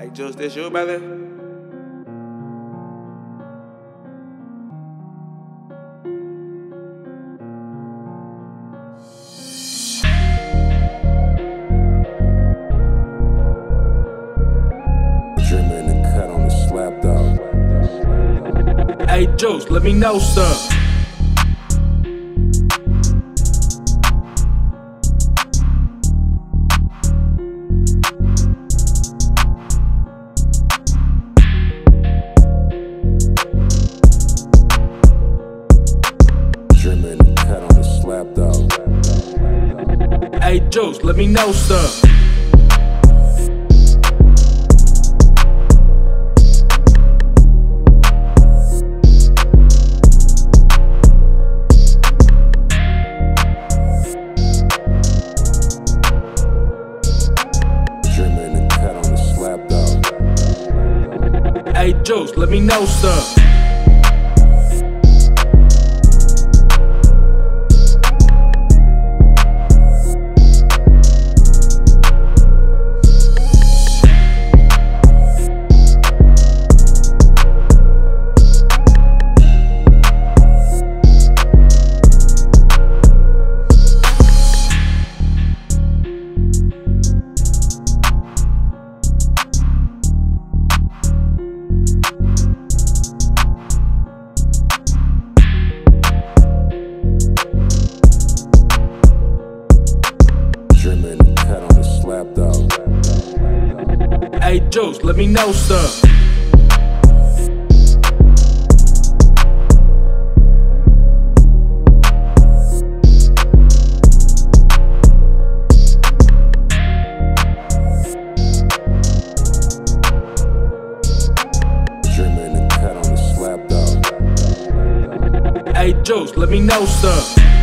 Hey Juce, this you, brother? Dreamer in the cut on the slap dog. Hey Juce, let me know some. Hey Juce, let me know some. Dreamer in the cut on the slap dog. Hey Juce, let me know some. Hey Juce, let me know some. Dreamer in the cut on the slap dog. Hey Juce, let me know some.